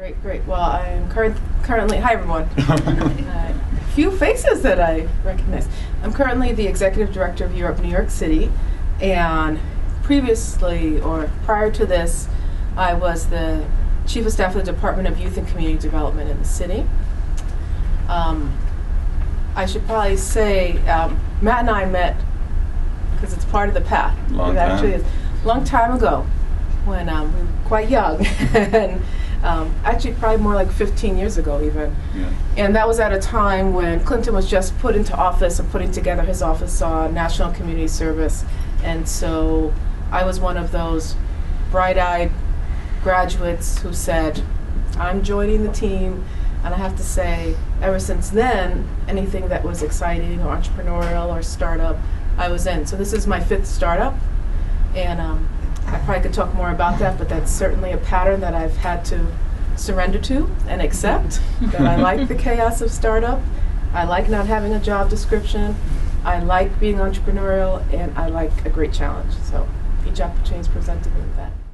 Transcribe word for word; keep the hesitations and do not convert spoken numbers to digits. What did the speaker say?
Great, great. Well, I am cur currently, hi everyone. uh, few faces that I recognize. I'm currently the executive director of Year Up New York City, and previously, or prior to this, I was the chief of staff of the Department of Youth and Community Development in the city. Um, I should probably say um, Matt and I met, because it's part of the path. Long it actually time. Is. Long time ago, when um, we were quite young. and, Um, actually probably more like fifteen years ago even. Yeah. And that was at a time when Clinton was just put into office and putting together his office on National Community Service. And so I was one of those bright-eyed graduates who said, I'm joining the team. And I have to say, ever since then, anything that was exciting or entrepreneurial or startup, I was in. So this is my fifth startup. And um, I probably could talk more about that, but that's certainly a pattern that I've had to surrender to and accept, that I like the chaos of startup, I like not having a job description, I like being entrepreneurial, and I like a great challenge. So each opportunity is presented me with that.